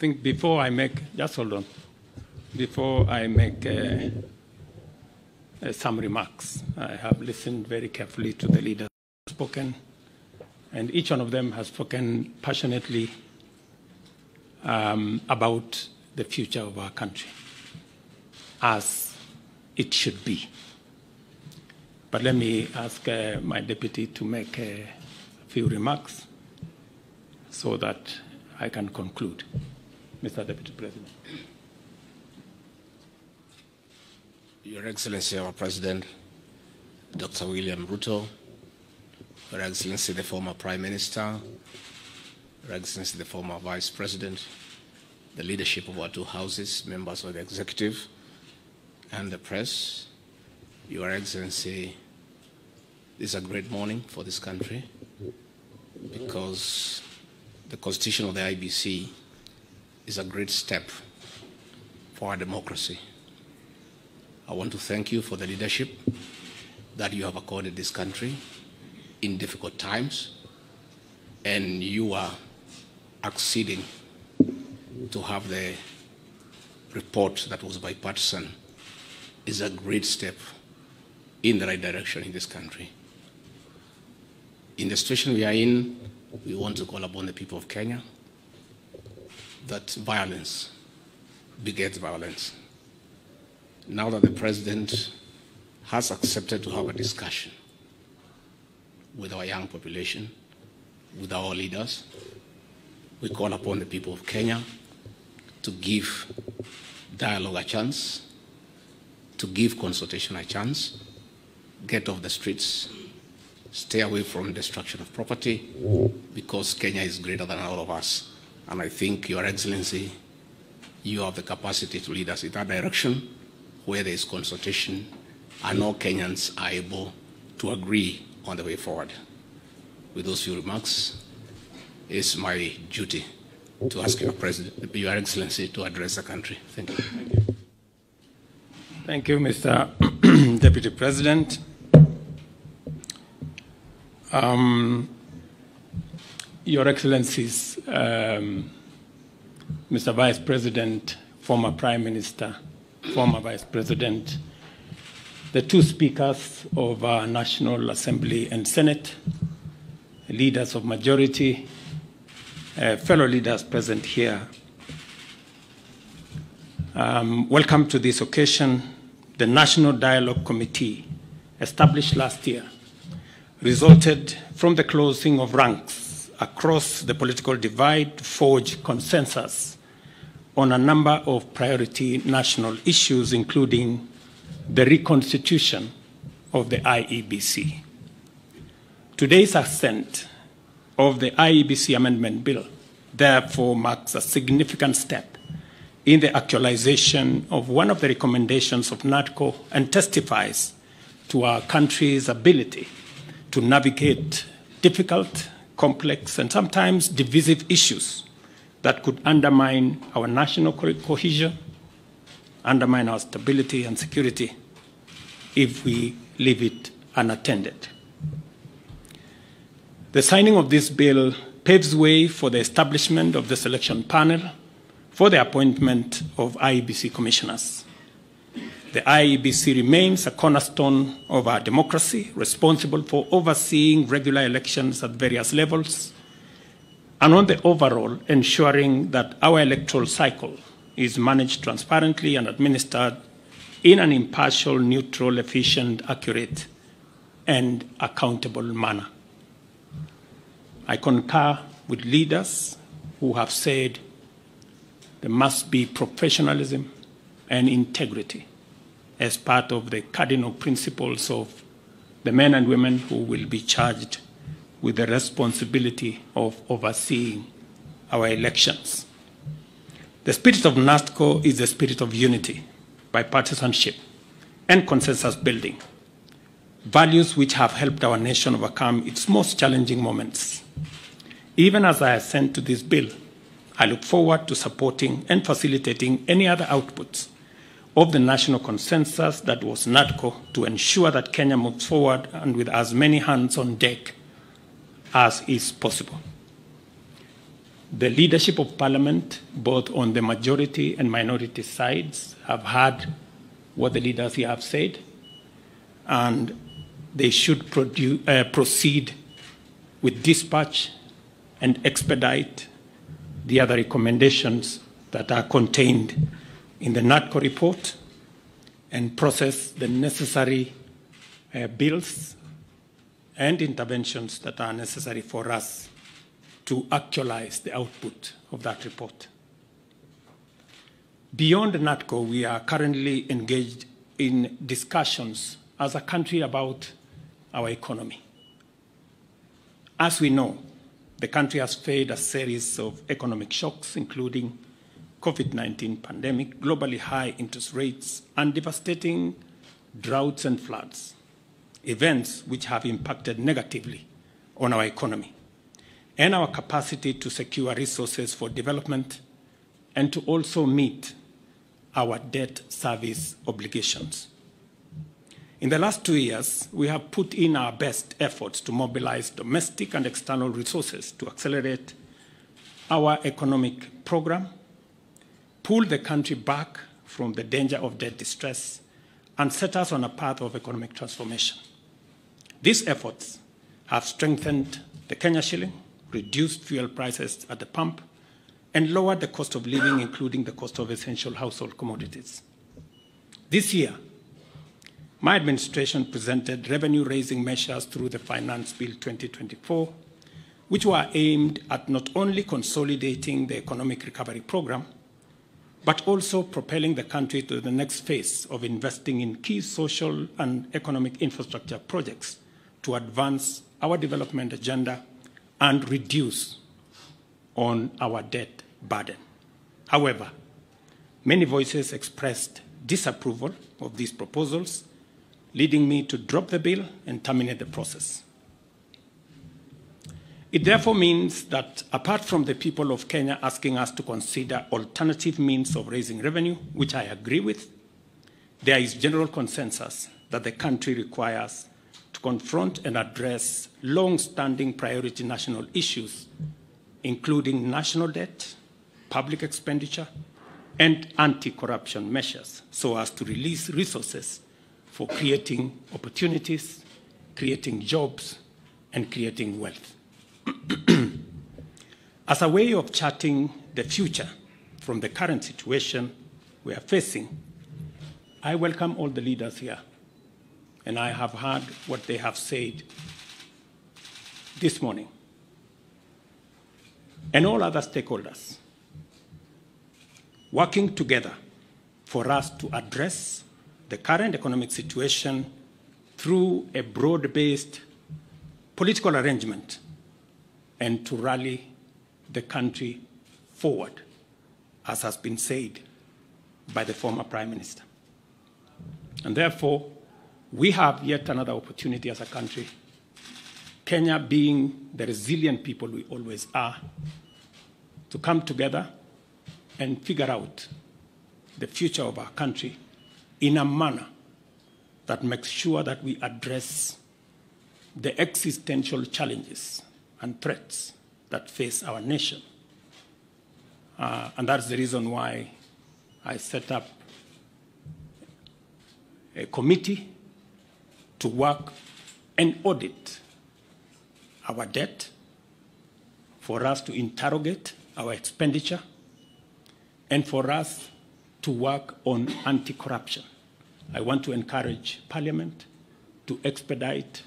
think before I make, just hold on, before I make some remarks, I have listened very carefully to the leaders who have spoken, and each one of them has spoken passionately about the future of our country, as it should be. But let me ask my deputy to make a few remarks so that I can conclude. Mr. Deputy President. Your Excellency, our President, Dr. William Ruto, Your Excellency, the former Prime Minister, Your Excellency, the former Vice President, the leadership of our two houses, members of the executive and the press, Your Excellency, this is a great morning for this country because the constitution of the IEBC is a great step for our democracy. I want to thank you for the leadership that you have accorded this country in difficult times, and you are acceding to have the report that was bipartisan is a great step in the right direction in this country. In the situation we are in, we want to call upon the people of Kenya that violence begets violence. Now that the President has accepted to have a discussion with our young population, with our leaders, we call upon the people of Kenya to give dialogue a chance, to give consultation a chance, get off the streets, stay away from destruction of property, because Kenya is greater than all of us. And I think, Your Excellency, you have the capacity to lead us in that direction where there is consultation and all Kenyans are able to agree on the way forward. With those few remarks, it's my duty to ask Your Excellency to address the country. Thank you. Thank you, thank you, Mr. Deputy President. Your Excellencies, Mr. Vice President, former Prime Minister, former Vice President, the two speakers of our National Assembly and Senate, leaders of majority, fellow leaders present here. Welcome to this occasion. The National Dialogue Committee, established last year, resulted from the closing of ranks across the political divide to forge consensus on a number of priority national issues, including the reconstitution of the IEBC. Today's assent of the IEBC Amendment Bill therefore marks a significant step in the actualization of one of the recommendations of NADCO and testifies to our country's ability to navigate difficult, complex, and sometimes divisive issues that could undermine our national cohesion, undermine our stability and security if we leave it unattended. The signing of this bill paves way for the establishment of the selection panel for the appointment of IEBC commissioners. The IEBC remains a cornerstone of our democracy, responsible for overseeing regular elections at various levels, and on the overall ensuring that our electoral cycle is managed transparently and administered in an impartial, neutral, efficient, accurate, and accountable manner. I concur with leaders who have said there must be professionalism and integrity as part of the cardinal principles of the men and women who will be charged with the responsibility of overseeing our elections. The spirit of NADCO is the spirit of unity, bipartisanship, and consensus building, values which have helped our nation overcome its most challenging moments. Even as I assent to this bill, I look forward to supporting and facilitating any other outputs of the national consensus that was NADCO to ensure that Kenya moves forward and with as many hands on deck as is possible. The leadership of Parliament, both on the majority and minority sides, have heard what the leaders here have said, and they should proceed with dispatch and expedite the other recommendations that are contained in the NADCO report and process the necessary bills and interventions that are necessary for us to actualize the output of that report. Beyond NADCO, we are currently engaged in discussions as a country about our economy. As we know, the country has faced a series of economic shocks, including COVID-19 pandemic, globally high interest rates, and devastating droughts and floods, events which have impacted negatively on our economy and our capacity to secure resources for development and to also meet our debt service obligations. In the last 2 years, we have put in our best efforts to mobilize domestic and external resources to accelerate our economic program, pull the country back from the danger of debt distress, and set us on a path of economic transformation. These efforts have strengthened the Kenya shilling, reduced fuel prices at the pump, and lowered the cost of living, including the cost of essential household commodities. This year, my administration presented revenue-raising measures through the Finance Bill 2024, which were aimed at not only consolidating the economic recovery program, but also propelling the country to the next phase of investing in key social and economic infrastructure projects to advance our development agenda and reduce on our debt burden. However, many voices expressed disapproval of these proposals, leading me to drop the bill and terminate the process. It therefore means that apart from the people of Kenya asking us to consider alternative means of raising revenue, which I agree with, there is general consensus that the country requires to confront and address long-standing priority national issues, including national debt, public expenditure, and anti-corruption measures, so as to release resources for creating opportunities, creating jobs, and creating wealth. As a way of charting the future from the current situation we are facing, I welcome all the leaders here, and I have heard what they have said this morning, and all other stakeholders working together for us to address the current economic situation through a broad-based political arrangement and to rally the country forward, as has been said by the former Prime Minister. And therefore, we have yet another opportunity as a country, Kenya being the resilient people we always are, to come together and figure out the future of our country in a manner that makes sure that we address the existential challenges and threats that face our nation. And that's the reason why I set up a committee to work and audit our debt, for us to interrogate our expenditure, and for us to work on anti-corruption. I want to encourage Parliament to expedite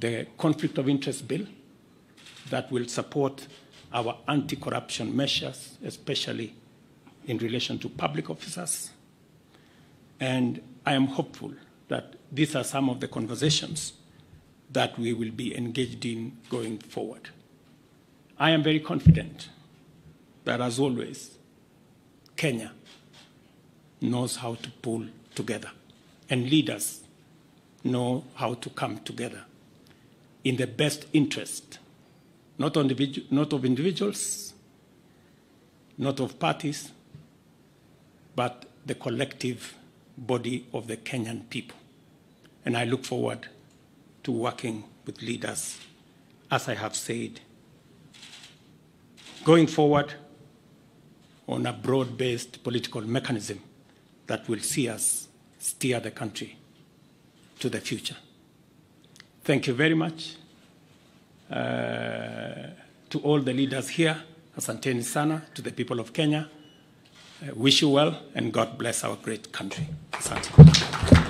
the conflict of interest bill that will support our anti-corruption measures, especially in relation to public officers. And I am hopeful that these are some of the conversations that we will be engaged in going forward. I am very confident that, as always, Kenya knows how to pull together, and leaders know how to come together in the best interest, not of individuals, not of parties, but the collective body of the Kenyan people. And I look forward to working with leaders, as I have said, going forward on a broad-based political mechanism that will see us steer the country to the future. Thank you very much to all the leaders here. Asanteni sana to the people of Kenya. Wish you well, and God bless our great country. Asante.